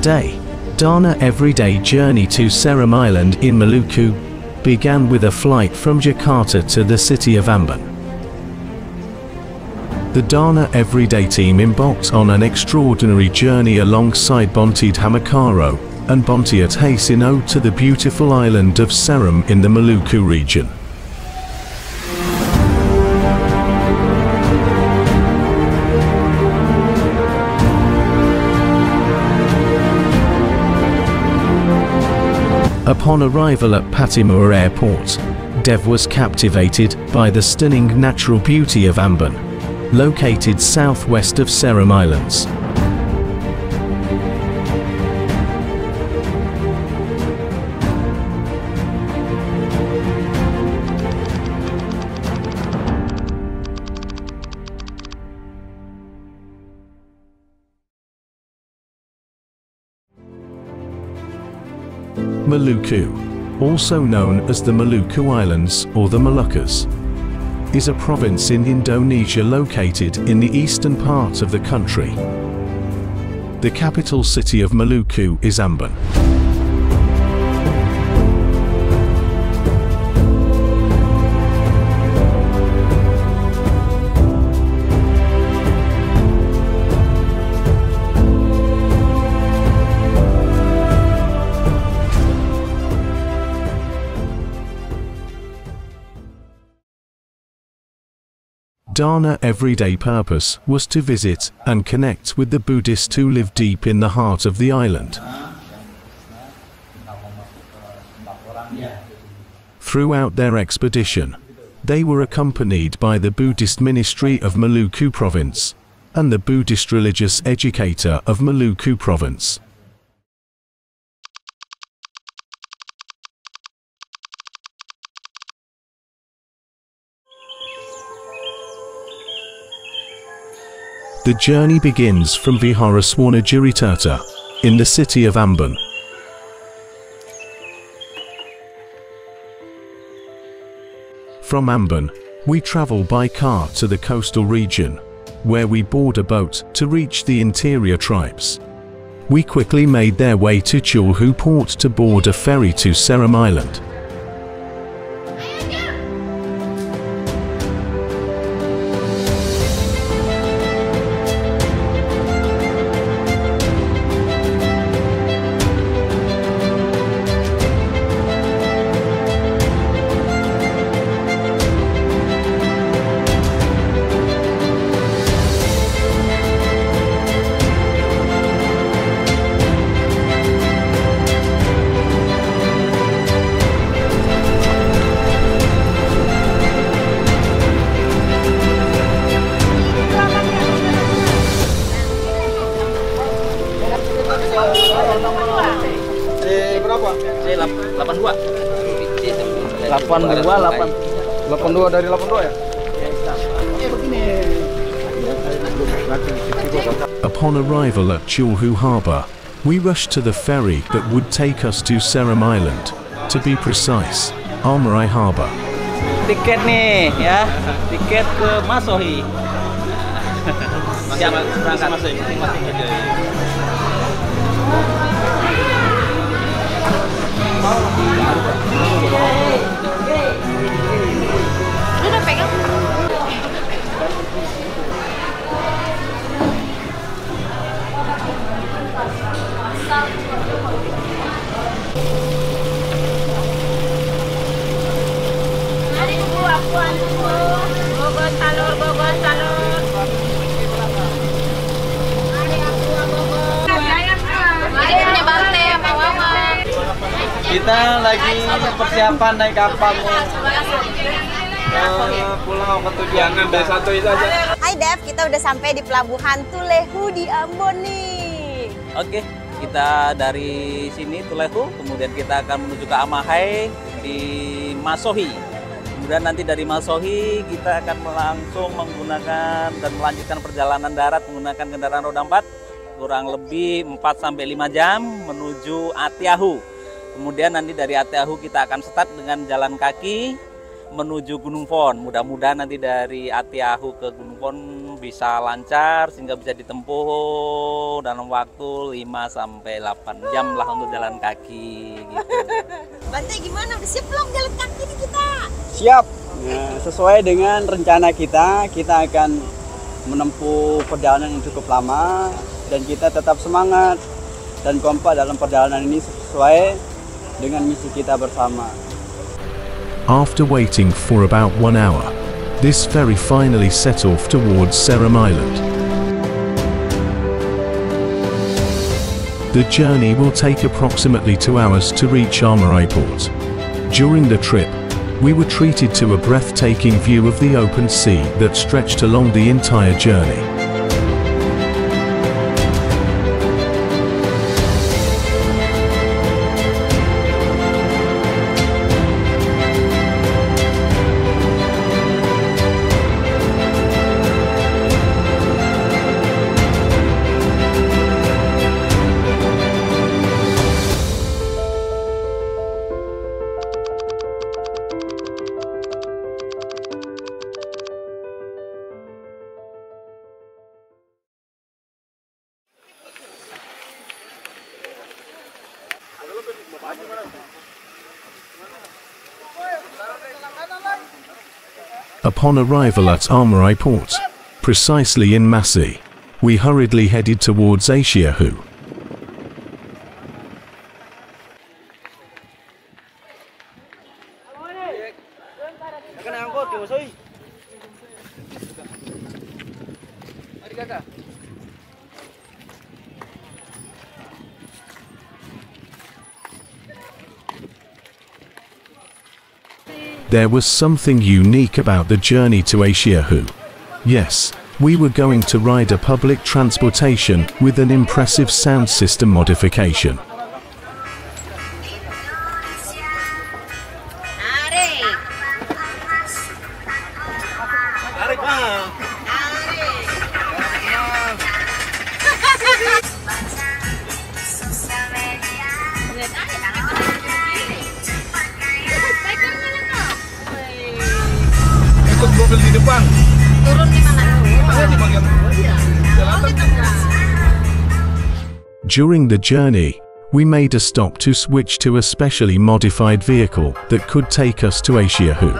Today, Dana Everyday journey to Seram Island in Maluku began with a flight from Jakarta to the city of Ambon. The Dana Everyday team embarked on an extraordinary journey alongside Bontid Hamakaro and Bontid Hamakaro to the beautiful island of Seram in the Maluku region. Upon arrival at Pattimura Airport, Dev was captivated by the stunning natural beauty of Ambon, located southwest of Seram Islands. Maluku, also known as the Maluku Islands or the Moluccas, is a province in Indonesia located in the eastern part of the country. The capital city of Maluku is Ambon. Dana Everyday purpose was to visit and connect with the Buddhists who live deep in the heart of the island. Throughout their expedition, they were accompanied by the Buddhist Ministry of Maluku Province and the Buddhist religious educator of Maluku Province. The journey begins from Viharaswana Jiriturta, in the city of Ambon. From Ambon, we travel by car to the coastal region, where we board a boat to reach the interior tribes. We quickly made their way to Chulhu port to board a ferry to Seram Island. Upon arrival at Chulhu Harbour, we rushed to the ferry that would take us to Seram Island, to be precise, Armorai Harbour. Tiket nih, ya, tiket ke Masohi. Siap berangkat masing-masing aja. Lu udah pegang? Kita lagi persiapan naik kapal pulau ketujuan B1 itu aja. Hai Dev, kita udah sampai di pelabuhan Tulehu di Ambon nih. Oke, kita dari sini Tulehu, kemudian kita akan menuju ke Amahai di Masohi. Kemudian nanti dari Masohi kita akan langsung menggunakan dan melanjutkan perjalanan darat menggunakan kendaraan roda 4 kurang lebih 4-5 jam menuju Atiahu. Kemudian nanti dari Atiahu kita akan start dengan jalan kaki menuju Gunung Fon. Mudah-mudahan nanti dari Atiahu ke Gunung Fon bisa lancar sehingga bisa ditempuh dalam waktu 5-8 jam lah untuk jalan kaki gitu. Bantai, gimana? Udah siap belum jalan kaki nih kita? Siap. Nah, sesuai dengan rencana kita, kita akan menempuh perjalanan yang cukup lama dan kita tetap semangat dan kompak dalam perjalanan ini sesuai dengan misi kita bersama. After waiting for about 1 hour, this ferry finally set off towards Seram Island. The journey will take approximately 2 hours to reach Armorai Port. During the trip, we were treated to a breathtaking view of the open sea that stretched along the entire journey. Upon arrival at Armorai Port, precisely in Masohi, we hurriedly headed towards Atiahu. There was something unique about the journey to Atiahu. Yes, we were going to ride a public transportation with an impressive sound system modification. During the journey, we made a stop to switch to a specially modified vehicle that could take us to Atiahu.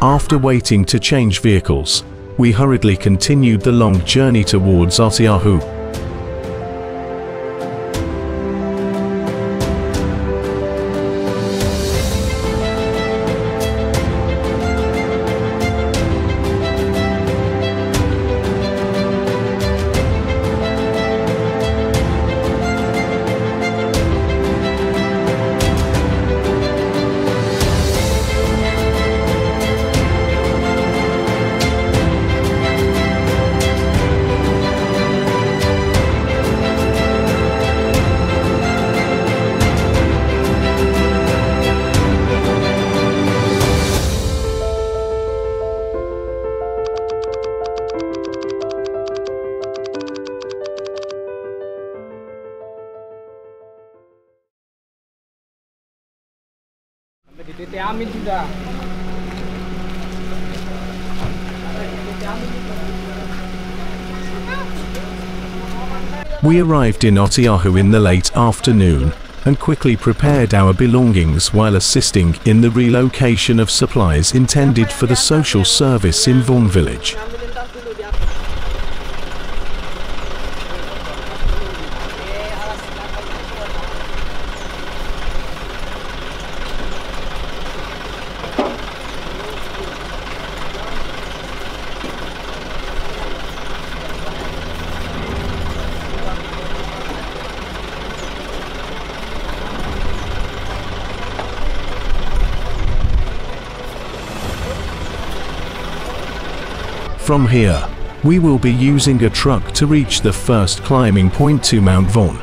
After waiting to change vehicles, we hurriedly continued the long journey towards Atiahu. We arrived in Atiahu in the late afternoon and quickly prepared our belongings while assisting in the relocation of supplies intended for the social service in Fon Village. From here, we will be using a truck to reach the first climbing point to Mount Vaughan.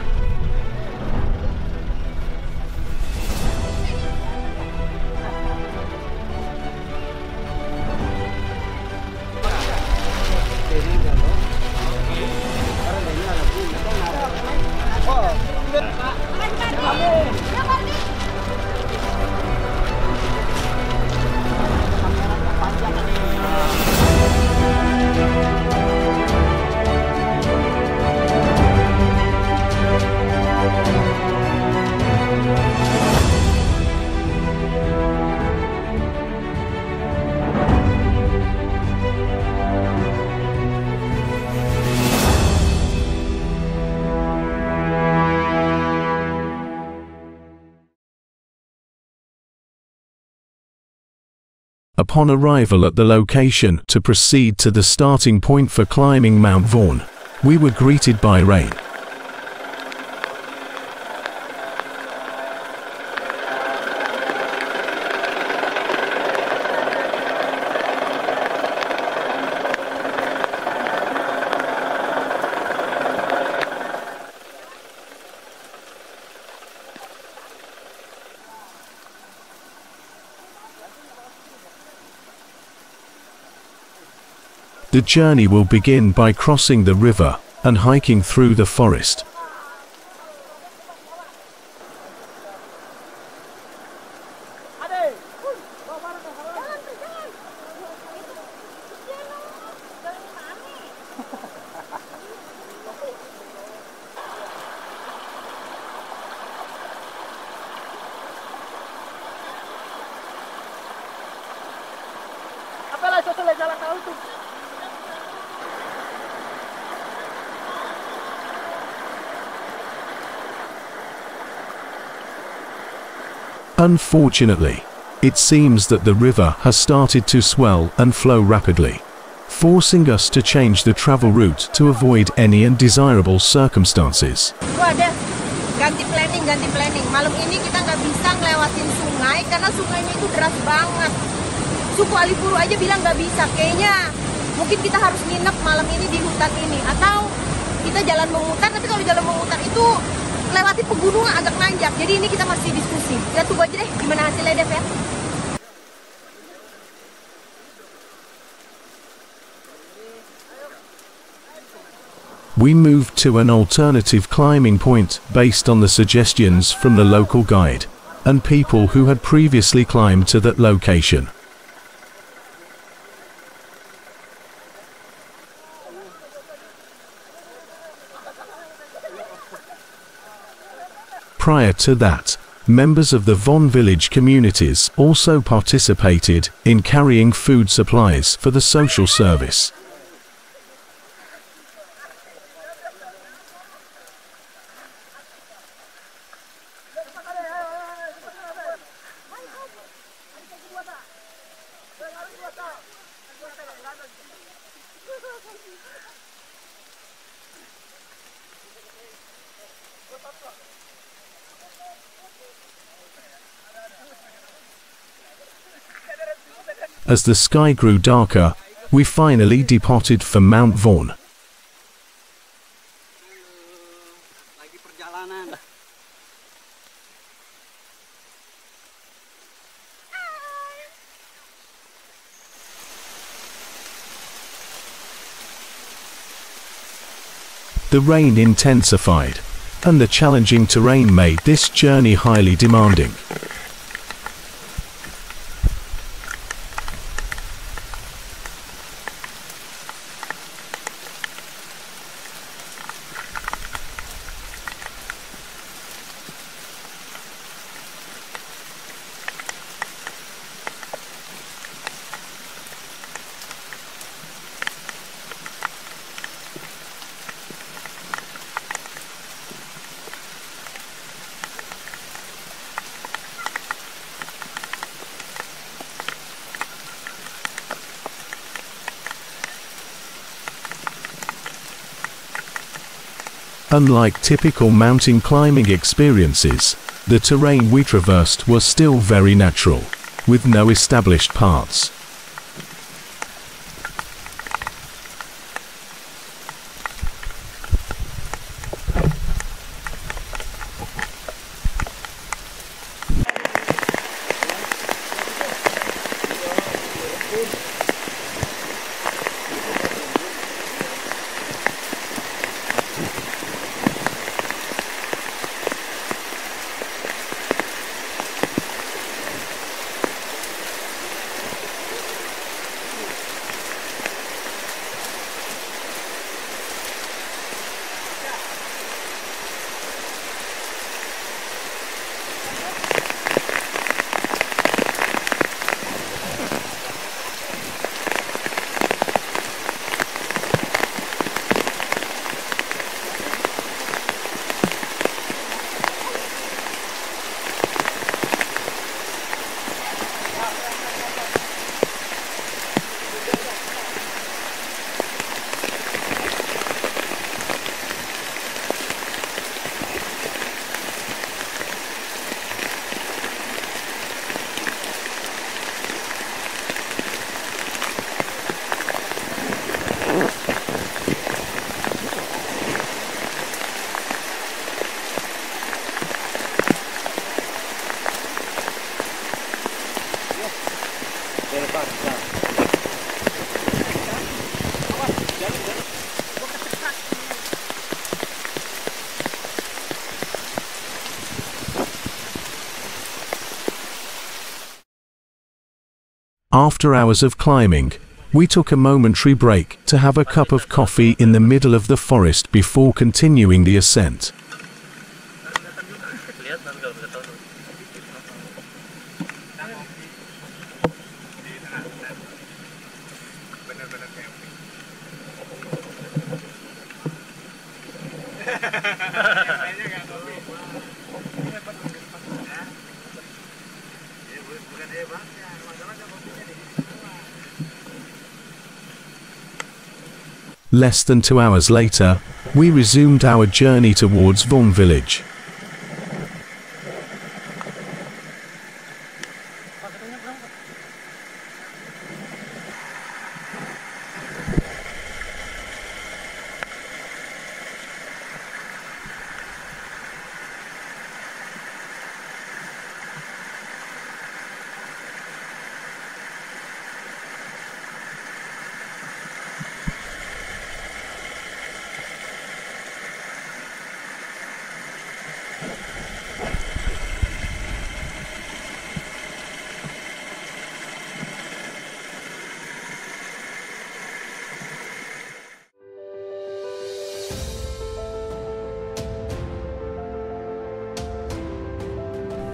upon arrival at the location to proceed to the starting point for climbing Mount Vaughan, we were greeted by rain. The journey will begin by crossing the river and hiking through the forest. Unfortunately, it seems that the river has started to swell and flow rapidly, forcing us to change the travel route to avoid any undesirable circumstances. Oh, ada ganti planning. Malam ini kita nggak bisa ngelewatin sungai karena sungainya itu deras banget. Suku Alifuru aja bilang nggak bisa. Kayaknya mungkin kita harus nginep malam ini di hutan ini atau kita jalan memutar. Tapi kalau jalan memutar itu lewati pegunungan agak nanjak. Jadi ini kita masih diskusi. Kita tunggu aja deh gimana hasilnya Dev ya. We moved to an alternative climbing point based on the suggestions from the local guide and people who had previously climbed to that location. Prior to that, members of the Fon Village communities also participated in carrying food supplies for the social service. As the sky grew darker, we finally departed for Mount Vaughan. The rain intensified, and the challenging terrain made this journey highly demanding. Unlike typical mountain climbing experiences, the terrain we traversed was still very natural, with no established paths. After hours of climbing, we took a momentary break to have a cup of coffee in the middle of the forest before continuing the ascent. Less than 2 hours later, we resumed our journey towards Fon Village.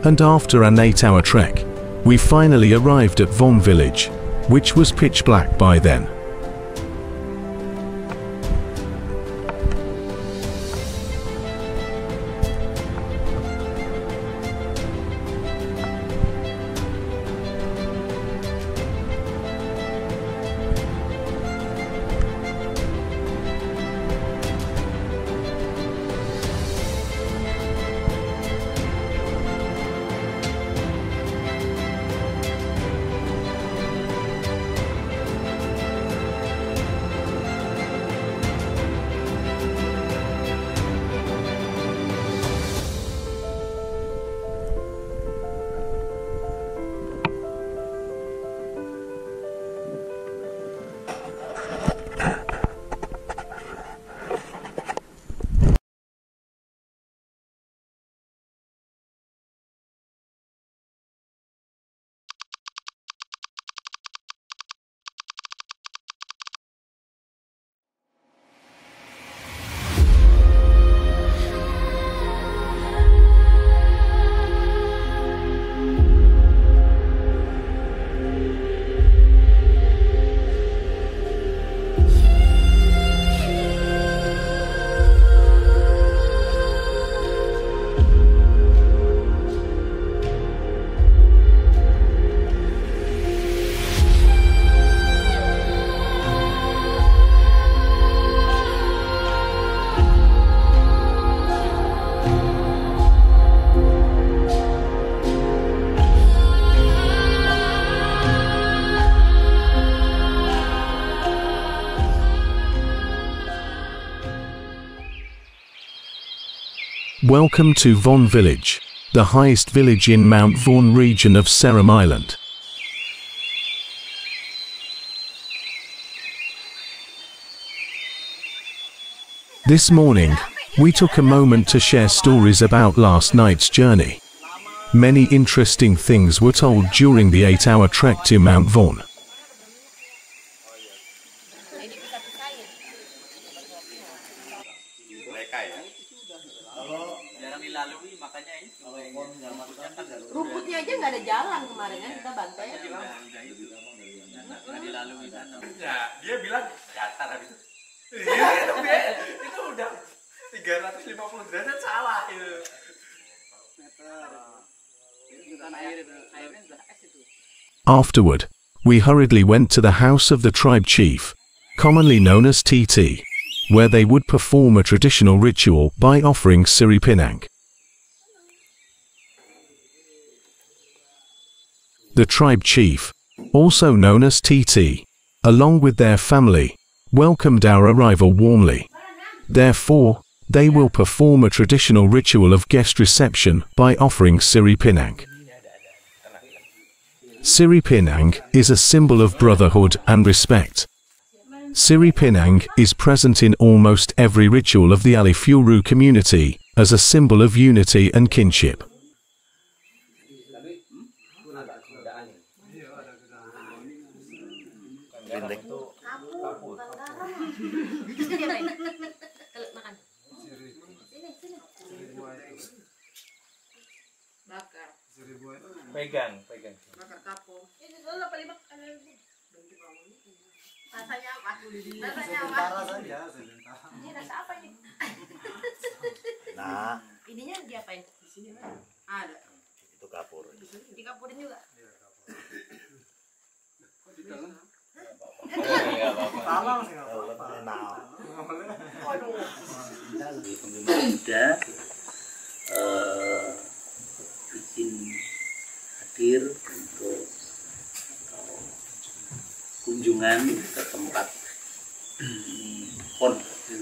And after an 8-hour trek, we finally arrived at Fon Village, which was pitch black by then. Welcome to Fon Village, the highest village in Mount Vaughan region of Seram Island. This morning, we took a moment to share stories about last night's journey. Many interesting things were told during the 8-hour trek to Mount Vaughan. Afterward, we hurriedly went to the house of the tribe chief, commonly known as TT, where they would perform a traditional ritual by offering siripinang. The tribe chief, also known as TT, along with their family, welcomed our arrival warmly. Therefore, they will perform a traditional ritual of guest reception by offering siripinang. Siripinang is a symbol of brotherhood and respect. Siripinang is present in almost every ritual of the Alifuru community as a symbol of unity and kinship. Bendek. Kapur. Kalau makan. Sini. Bakar. Pegang. Bakar kapur. Ini dulu lah paling bakar. Rasanya apa? Sementara saja, sebentar. Ini rasa apa ini? Nah. Ininya diapain? Di sini kan? Ada. Itu kapur. Di kapurin juga. Iya, kapur. Kok di dalam? Enggak apa-apa. Salam sih enggak apa-apa. Nah. Aduh. Kita di penggemar muda bikin hadir untuk kunjungan ke tempat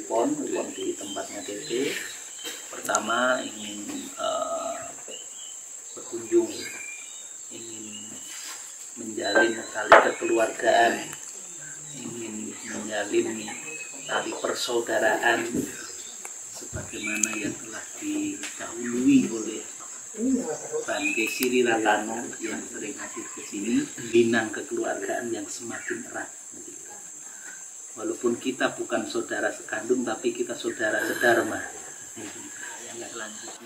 Fon di tempatnya TT. Pertama ingin berkunjung, ingin menjalin tali kekeluargaan, ingin menjalin tali persaudaraan sebagaimana yang telah didahului oleh Bante Sri Ratano yang sering hadir ke sini, binang kekeluargaan yang semakin erat. Walaupun kita bukan saudara sekandung, tapi kita saudara sederma.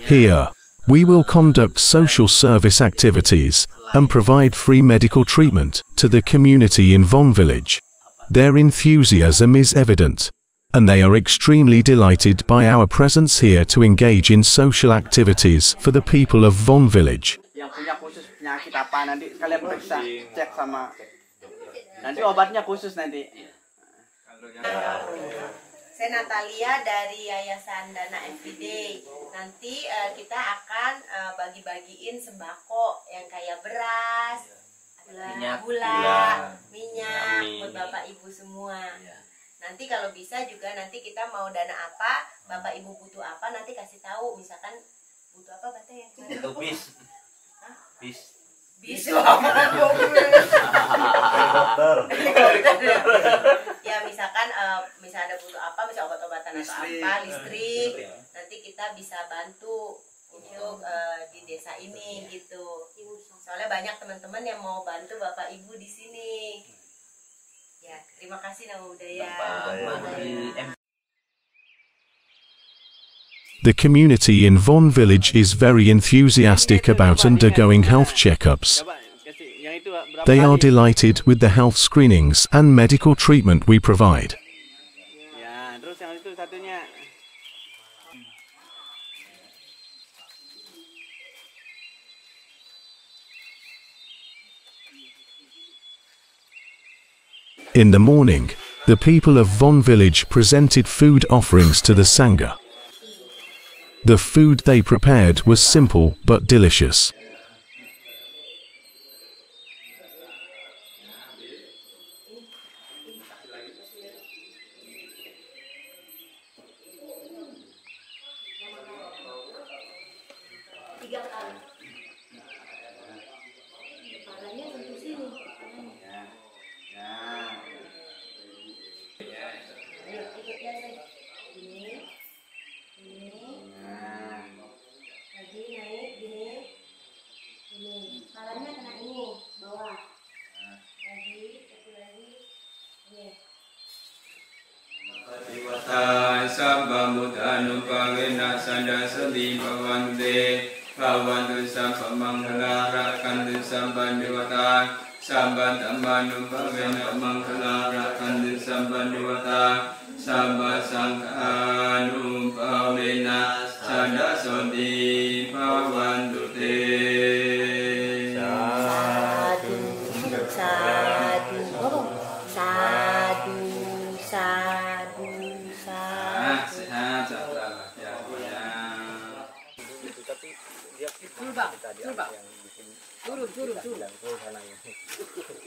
Here, we will conduct social service activities and provide free medical treatment to the community in Fon Village. Their enthusiasm is evident, and they are extremely delighted by our presence here to engage in social activities for the people of Fon Village. Yang punya khusus penyakit apa nanti kalian periksa, cek sama. Nanti obatnya khusus nanti. Saya Natalia dari Yayasan Dana MPD. Nanti kita akan bagi-bagiin sembako yang kayak beras, gula, minyak buat bapak ibu semua. Nanti kalau bisa juga nanti kita mau dana apa, bapak ibu butuh apa, nanti kasih tahu. Misalkan butuh apa katanya? Itu bis. Ya misalkan misal ada butuh apa, misal obat-obatan atau apa, listrik. Nanti kita bisa bantu untuk di desa ini gitu. Soalnya banyak teman-teman yang mau bantu bapak ibu di sini. Ya, terima kasih Nama Budaya. The community in Fon Village is very enthusiastic about undergoing health checkups. They are delighted with the health screenings and medical treatment we provide. In the morning, the people of Fon Village presented food offerings to the Sangha. The food they prepared was simple but delicious.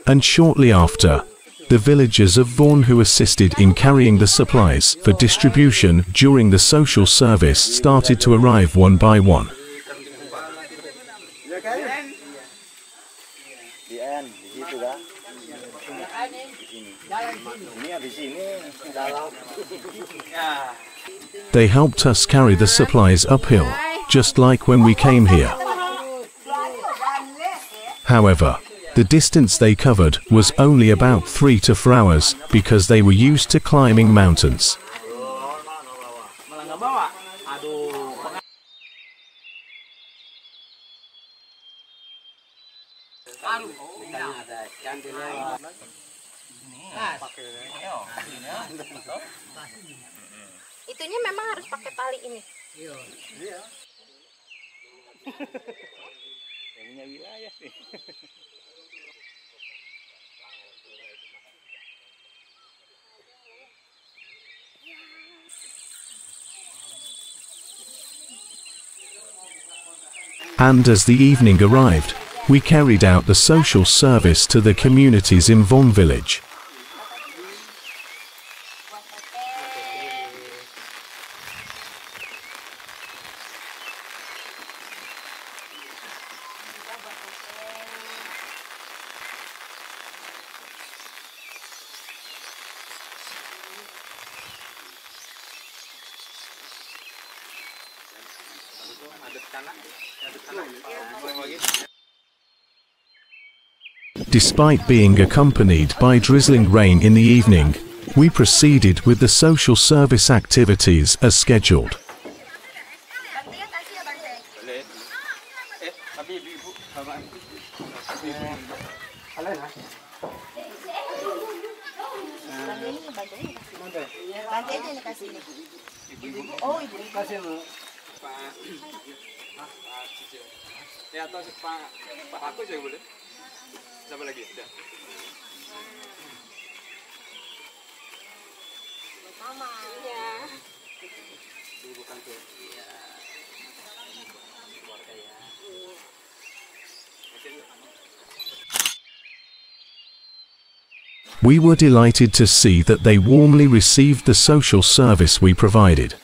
And shortly after, the villagers of Vaughan who assisted in carrying the supplies for distribution during the social service started to arrive one by one. They helped us carry the supplies uphill, just like when we came here. However, The distance they covered was only about 3 to 4 hours because they were used to climbing mountains. Itunya memang harus pakai tali ini. Iya. Punya wilayah sih. And as the evening arrived, we carried out the social service to the communities in Fon Village. Despite being accompanied by drizzling rain in the evening, we proceeded with the social service activities as scheduled. We were delighted to see that they warmly received the social service we provided.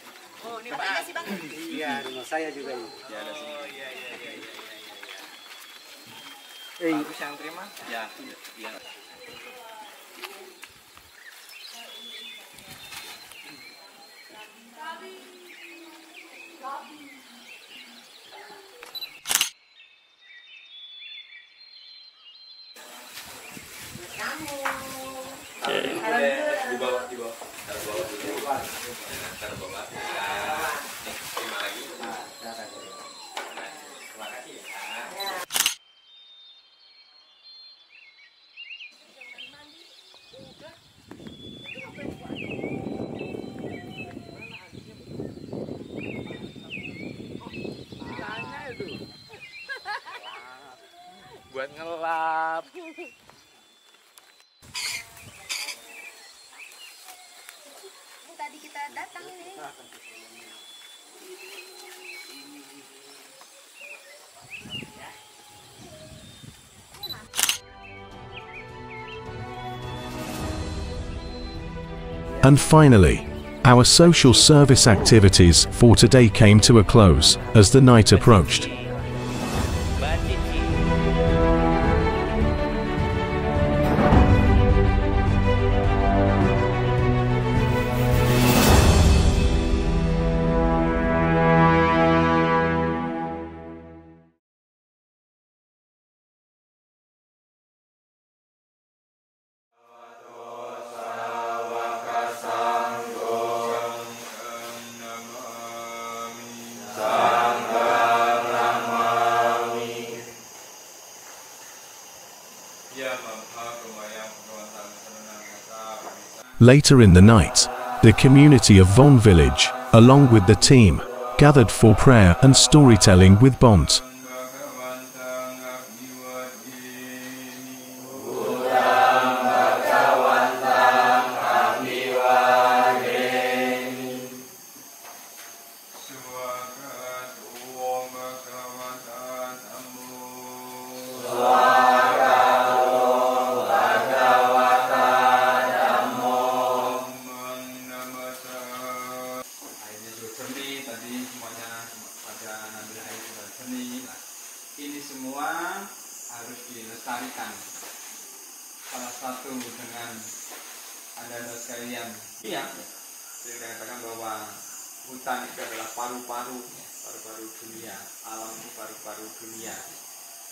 And finally, our social service activities for today came to a close as the night approached. Later in the night, the community of Fon Village, along with the team, gathered for prayer and storytelling with Bont.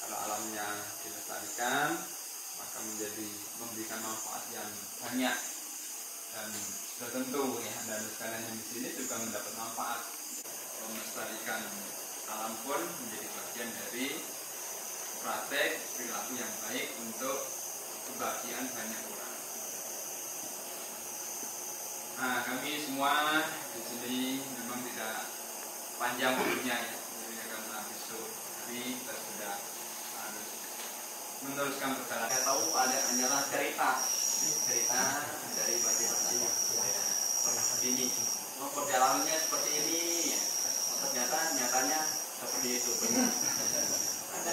Kalau alamnya dilestarikan, maka menjadi memberikan manfaat yang banyak, dan sudah tentu ya, dan sekalian yang di sini juga mendapat manfaat. Melestarikan alam pun menjadi bagian dari praktek perilaku yang baik untuk kebahagiaan banyak orang. Nah, kami semua di sini memang tidak panjang waktunya ya, jadi karena besok hari kita sudah harus meneruskan perjalanan. Saya tahu ada hanyalah cerita dari bagaimana pernah ini, perjalanannya seperti ini. Ternyata nyatanya seperti itu, benar. Ada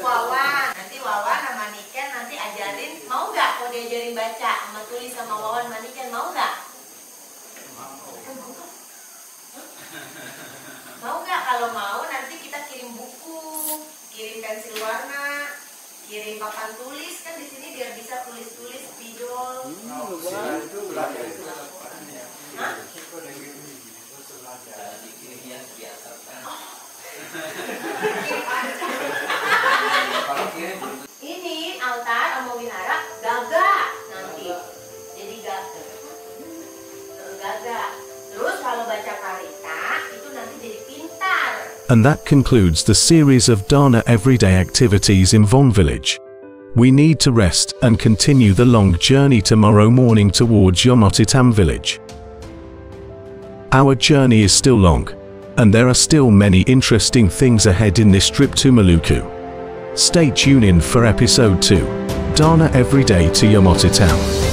Wawan, nanti Wawan sama Niken nanti ajarin, mau nggak? Kalau diajarin baca sama tulis sama Wawan sama Niken, mau nggak? Mau nggak? Kalau mau nanti kita kirim buku, kirim pensil warna, kirim papan tulis, kan di sini biar bisa tulis-tulis spidol. Ini altar sama wihara gagah nanti, jadi gagah. Terus kalau baca karita itu nanti jadi pintar. And that concludes the series of Dana everyday activities in Fon Village. We need to rest and continue the long journey tomorrow morning towards Yamotitam village. Our journey is still long, and there are still many interesting things ahead in this trip to Maluku. Stay tuned in for episode 2, Dana Everyday to Yamotitam.